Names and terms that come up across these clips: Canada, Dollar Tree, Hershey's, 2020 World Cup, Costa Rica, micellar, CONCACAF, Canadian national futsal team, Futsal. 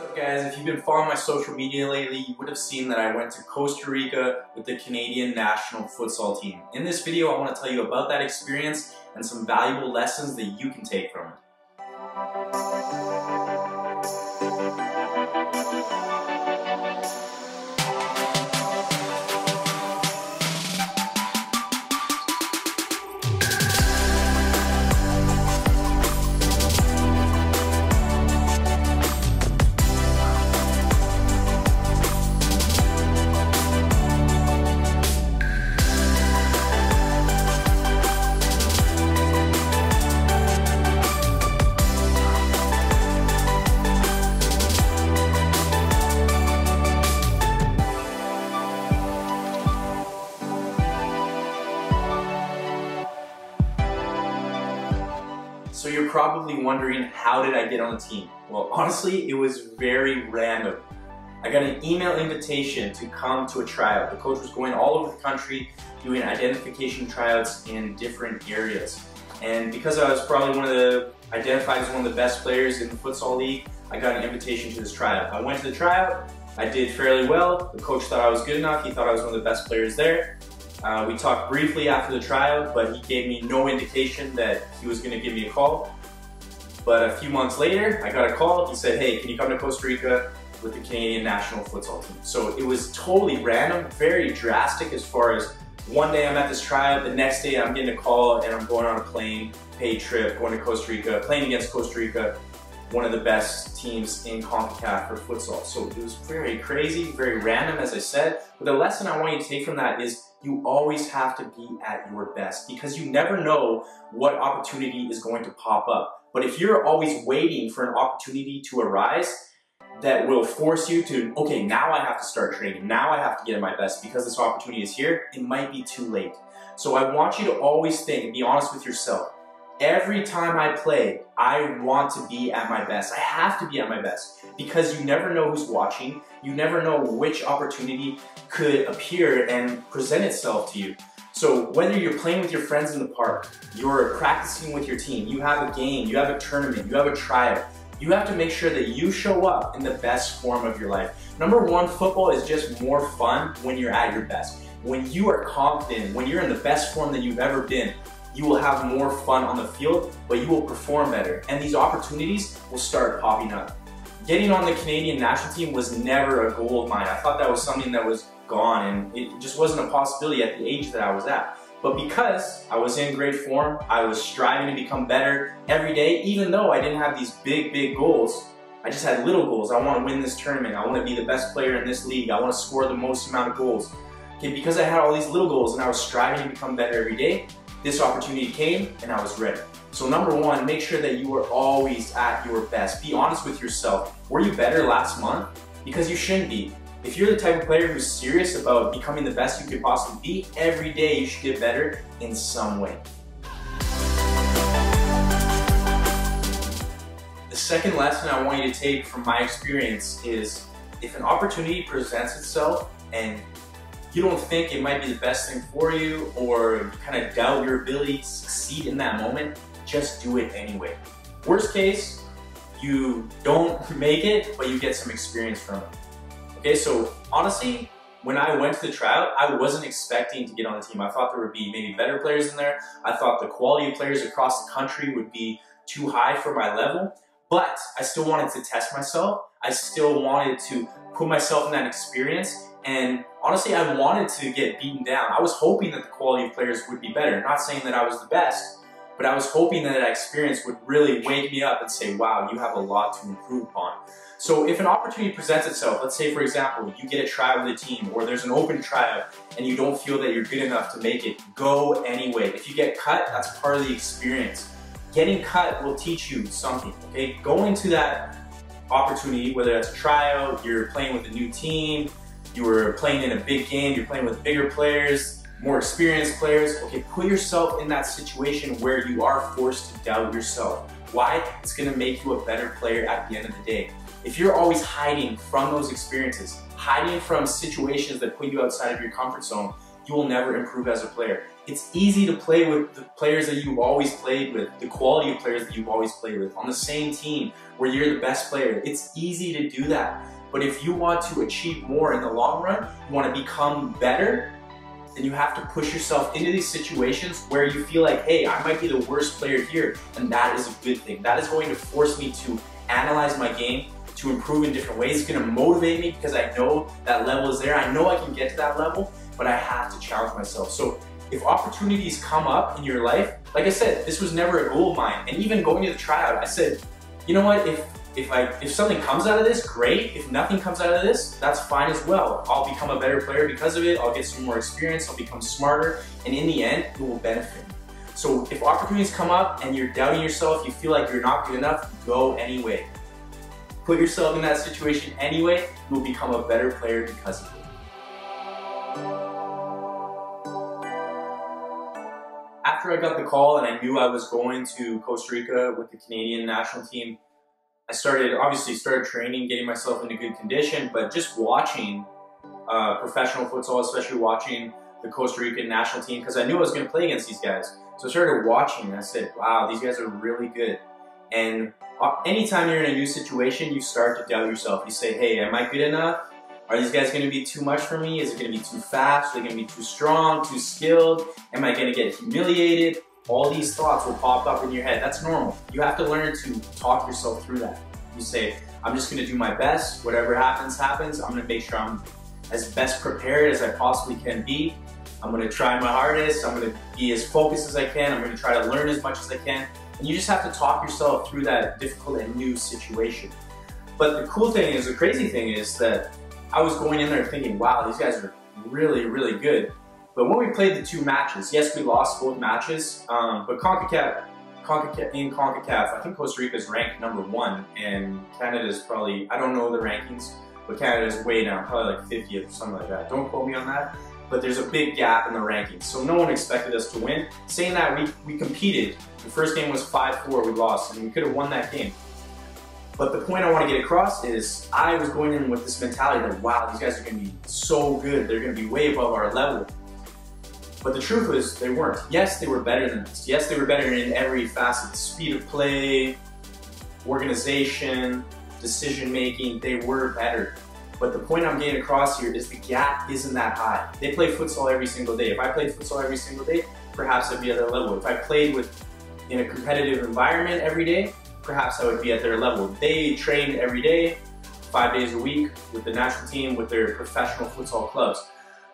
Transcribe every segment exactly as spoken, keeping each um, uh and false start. What's up, guys? If you've been following my social media lately, you would have seen that I went to Costa Rica with the Canadian national futsal team. In this video, I want to tell you about that experience and some valuable lessons that you can take from it. So you're probably wondering, how did I get on the team? Well, honestly, it was very random. I got an email invitation to come to a tryout. The coach was going all over the country doing identification tryouts in different areas. And because I was probably one of the, identified as one of the best players in the futsal league, I got an invitation to this tryout. I went to the tryout, I did fairly well. The coach thought I was good enough. He thought I was one of the best players there. Uh, we talked briefly after the tryout, but he gave me no indication that he was going to give me a call. But a few months later, I got a call. He said, hey, can you come to Costa Rica with the Canadian national futsal team? So it was totally random, very drastic, as far as one day I'm at this tryout, the next day I'm getting a call and I'm going on a plane, paid trip, going to Costa Rica, playing against Costa Rica, one of the best teams in CONCACAF for futsal. So it was very crazy, very random, as I said. But the lesson I want you to take from that is you always have to be at your best, because you never know what opportunity is going to pop up. But if you're always waiting for an opportunity to arise, that will force you to, okay, now I have to start training. Now I have to get at my best because this opportunity is here. It might be too late. So I want you to always think, be honest with yourself. Every time I play, I want to be at my best. I have to be at my best, because you never know who's watching. You never know which opportunity could appear and present itself to you. So whether you're playing with your friends in the park, you're practicing with your team, you have a game, you have a tournament, you have a tryout, you have to make sure that you show up in the best form of your life. Number one, football is just more fun when you're at your best. When you are confident, when you're in the best form that you've ever been, you will have more fun on the field, but you will perform better. And these opportunities will start popping up. Getting on the Canadian national team was never a goal of mine. I thought that was something that was gone, and it just wasn't a possibility at the age that I was at. But because I was in great form, I was striving to become better every day, even though I didn't have these big, big goals. I just had little goals. I want to win this tournament. I want to be the best player in this league. I want to score the most amount of goals. Okay, because I had all these little goals and I was striving to become better every day, this opportunity came and I was ready. So number one, make sure that you are always at your best. Be honest with yourself. Were you better last month? Because you shouldn't be. If you're the type of player who's serious about becoming the best you could possibly be, every day you should get better in some way. The second lesson I want you to take from my experience is, if an opportunity presents itself and you don't think it might be the best thing for you, or you kind of doubt your ability to succeed in that moment, just do it anyway. Worst case, you don't make it, but you get some experience from it. Okay, so honestly, when I went to the tryout, I wasn't expecting to get on the team. I thought there would be maybe better players in there. I thought the quality of players across the country would be too high for my level, but I still wanted to test myself. I still wanted to put myself in that experience. And honestly, I wanted to get beaten down. I was hoping that the quality of players would be better. Not saying that I was the best, but I was hoping that that experience would really wake me up and say, wow, you have a lot to improve upon. So if an opportunity presents itself, let's say, for example, you get a tryout with a team, or there's an open tryout and you don't feel that you're good enough to make it, go anyway. If you get cut, that's part of the experience. Getting cut will teach you something, okay? Go into that opportunity, whether that's a tryout, you're playing with a new team, you were playing in a big game, you're playing with bigger players, more experienced players. Okay, put yourself in that situation where you are forced to doubt yourself. Why? It's gonna make you a better player at the end of the day. If you're always hiding from those experiences, hiding from situations that put you outside of your comfort zone, you will never improve as a player. It's easy to play with the players that you've always played with, the quality of players that you've always played with, on the same team where you're the best player. It's easy to do that. But if you want to achieve more in the long run, you want to become better, then you have to push yourself into these situations where you feel like, hey, I might be the worst player here, and that is a good thing. That is going to force me to analyze my game, to improve in different ways. It's going to motivate me because I know that level is there. I know I can get to that level, but I have to challenge myself. So if opportunities come up in your life, like I said, this was never a goal of mine. And even going to the tryout, I said, you know what, if If, I, if something comes out of this, great. If nothing comes out of this, that's fine as well. I'll become a better player because of it. I'll get some more experience. I'll become smarter. And in the end, it will benefit. So if opportunities come up and you're doubting yourself, you feel like you're not good enough, go anyway. Put yourself in that situation anyway. You'll become a better player because of it. After I got the call and I knew I was going to Costa Rica with the Canadian national team, I started, obviously started training, getting myself into good condition, but just watching uh, professional futsal, especially watching the Costa Rican national team, because I knew I was going to play against these guys. So I started watching and I said, wow, these guys are really good. And anytime you're in a new situation, you start to doubt yourself. You say, hey, am I good enough? Are these guys going to be too much for me? Is it going to be too fast? Are they going to be too strong, too skilled? Am I going to get humiliated? All these thoughts will pop up in your head. That's normal. You have to learn to talk yourself through that. You say, I'm just going to do my best. Whatever happens, happens. I'm going to make sure I'm as best prepared as I possibly can be. I'm going to try my hardest. I'm going to be as focused as I can. I'm going to try to learn as much as I can. And you just have to talk yourself through that difficult and new situation. But the cool thing is, the crazy thing is that I was going in there thinking, wow, these guys are really, really good. But when we played the two matches, yes, we lost both matches, um, but CONCACAF, CONCACAF, in CONCACAF, I think Costa Rica is ranked number one, and Canada is probably, I don't know the rankings, but Canada is way down, probably like fiftieth or something like that. Don't quote me on that, but there's a big gap in the rankings, so no one expected us to win. Saying that, we, we competed. The first game was five four, we lost, and we could have won that game. But the point I want to get across is I was going in with this mentality that, wow, these guys are going to be so good, they're going to be way above our level. But the truth was, they weren't. Yes, they were better than us. Yes, they were better in every facet. Speed of play, organization, decision making, they were better. But the point I'm getting across here is the gap isn't that high. They play futsal every single day. If I played futsal every single day, perhaps I'd be at their level. If I played with in a competitive environment every day, perhaps I would be at their level. They trained every day, five days a week, with the national team, with their professional futsal clubs.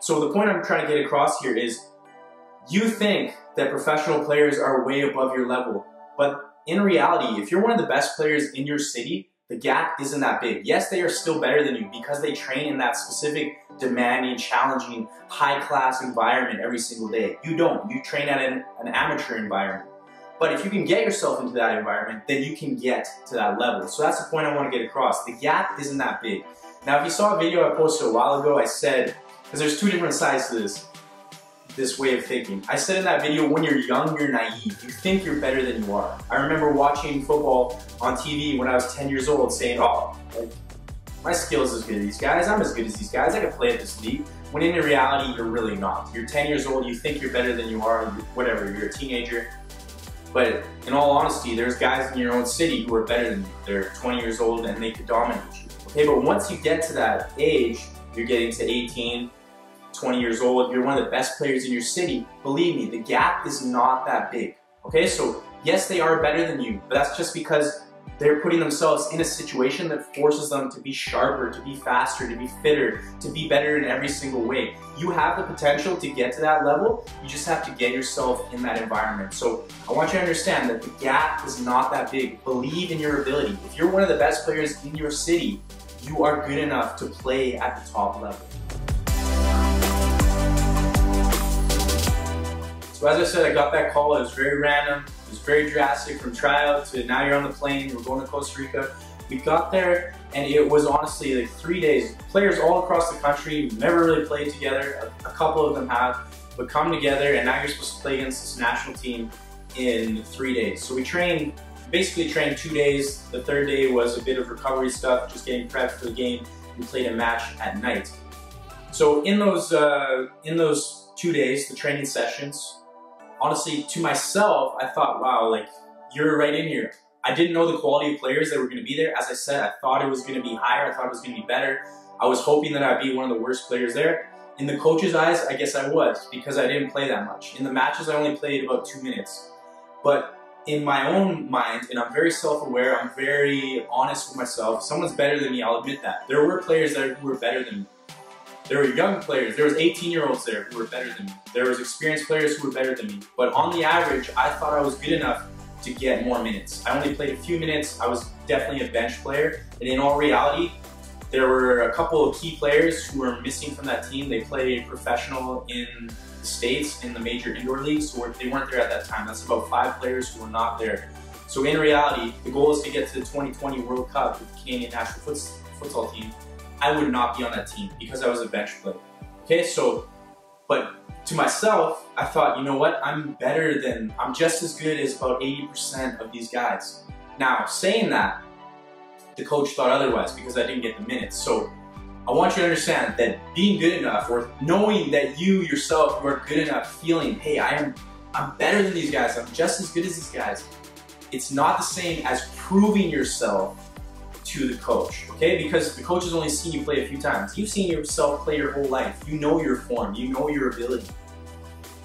So the point I'm trying to get across here is, you think that professional players are way above your level, but in reality, if you're one of the best players in your city, the gap isn't that big. Yes, they are still better than you because they train in that specific, demanding, challenging, high-class environment every single day. You don't. You train at an, an amateur environment. But if you can get yourself into that environment, then you can get to that level. So that's the point I want to get across. The gap isn't that big. Now, if you saw a video I posted a while ago, I said, because there's two different sides to this. This way of thinking. I said in that video, when you're young, you're naive. You think you're better than you are. I remember watching football on T V when I was ten years old saying, oh, like, my skill's as good as these guys. I'm as good as these guys. I can play at this league. When in reality, you're really not. You're ten years old. You think you're better than you are. Whatever. You're a teenager. But in all honesty, there's guys in your own city who are better than you. They're twenty years old and they could dominate you. Okay, but once you get to that age, you're getting to eighteen, twenty years old, you're one of the best players in your city, believe me, the gap is not that big. Okay, so yes, they are better than you, but that's just because they're putting themselves in a situation that forces them to be sharper, to be faster, to be fitter, to be better in every single way. You have the potential to get to that level, you just have to get yourself in that environment. So I want you to understand that the gap is not that big. Believe in your ability. If you're one of the best players in your city, you are good enough to play at the top level. So as I said, I got that call. It was very random. It was very drastic, from tryout to now you're on the plane, we're going to Costa Rica. We got there and it was honestly like three days. Players all across the country, never really played together. A, a couple of them have, but come together and now you're supposed to play against this national team in three days. So we trained, basically trained two days. The third day was a bit of recovery stuff, just getting prepped for the game. We played a match at night. So in those, uh, in those two days, the training sessions. Honestly, to myself, I thought, wow, like, you're right in here. I didn't know the quality of players that were going to be there. As I said, I thought it was going to be higher. I thought it was going to be better. I was hoping that I'd be one of the worst players there. In the coach's eyes, I guess I was, because I didn't play that much. In the matches, I only played about two minutes. But in my own mind, and I'm very self-aware, I'm very honest with myself, if someone's better than me, I'll admit that. There were players there who were better than me. There were young players, there was eighteen-year-olds there who were better than me. There was experienced players who were better than me. But on the average, I thought I was good enough to get more minutes. I only played a few minutes. I was definitely a bench player. And in all reality, there were a couple of key players who were missing from that team. They played professional in the States in the major indoor leagues, so they weren't there at that time. That's about five players who were not there. So in reality, the goal is to get to the twenty twenty World Cup with the Canadian national futsal team. I would not be on that team because I was a bench player. Okay, so, but to myself, I thought, you know what, I'm better than, I'm just as good as about eighty percent of these guys. Now, saying that, the coach thought otherwise because I didn't get the minutes. So, I want you to understand that being good enough, or knowing that you yourself you are good enough, feeling, hey, I am, I'm better than these guys, I'm just as good as these guys, it's not the same as proving yourself to the coach, okay? Because the coach has only seen you play a few times. You've seen yourself play your whole life. You know your form, you know your ability.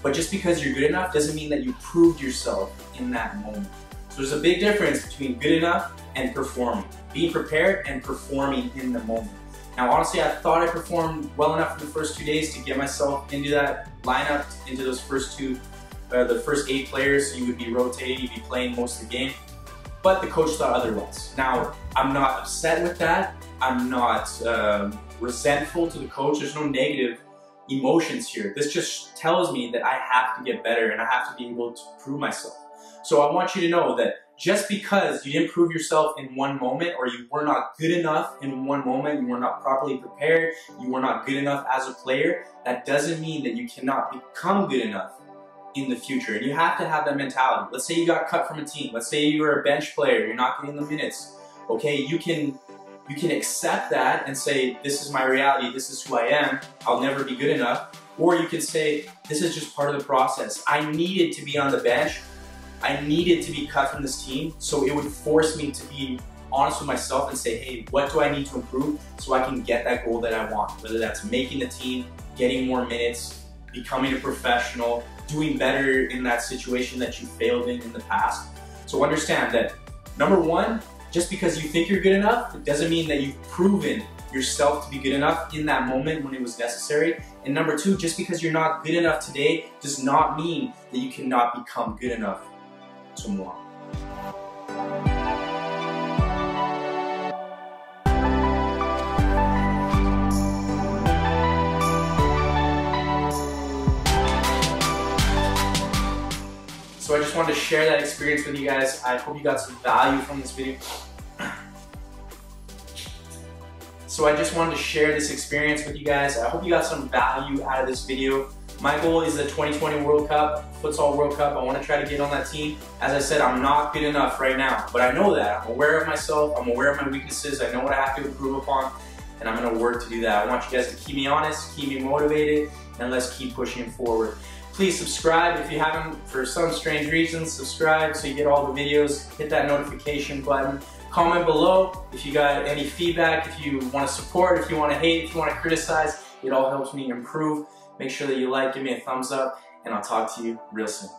But just because you're good enough doesn't mean that you proved yourself in that moment. So there's a big difference between good enough and performing. Being prepared and performing in the moment. Now, honestly, I thought I performed well enough in the first two days to get myself into that lineup, into those first two, uh, the first eight players. So you would be rotating, you'd be playing most of the game. But the coach thought otherwise. Now, I'm not upset with that. I'm not um, resentful to the coach. There's no negative emotions here. This just tells me that I have to get better and I have to be able to prove myself. So I want you to know that just because you didn't prove yourself in one moment, or you were not good enough in one moment, you were not properly prepared, you were not good enough as a player, that doesn't mean that you cannot become good enough in the future. And you have to have that mentality. Let's say you got cut from a team. Let's say you were a bench player. You're not getting the minutes. Okay, you can you can accept that and say, this is my reality. This is who I am. I'll never be good enough. Or you can say, this is just part of the process. I needed to be on the bench. I needed to be cut from this team. So it would force me to be honest with myself and say, hey, what do I need to improve so I can get that goal that I want? Whether that's making the team, getting more minutes, becoming a professional, doing better in that situation that you failed in in the past. So understand that, number one, just because you think you're good enough, it doesn't mean that you've proven yourself to be good enough in that moment when it was necessary. And number two, just because you're not good enough today does not mean that you cannot become good enough tomorrow. So I just wanted to share that experience with you guys. I hope you got some value from this video. So I just wanted to share this experience with you guys. I hope you got some value out of this video. My goal is the twenty twenty World Cup, Futsal World Cup. I want to try to get on that team. As I said, I'm not good enough right now, but I know that. I'm aware of myself. I'm aware of my weaknesses. I know what I have to improve upon, and I'm going to work to do that. I want you guys to keep me honest, keep me motivated, and let's keep pushing forward. Please subscribe if you haven't, for some strange reason. Subscribe so you get all the videos, hit that notification button. Comment below if you got any feedback, if you want to support, if you want to hate, if you want to criticize, it all helps me improve. Make sure that you like, give me a thumbs up, and I'll talk to you real soon.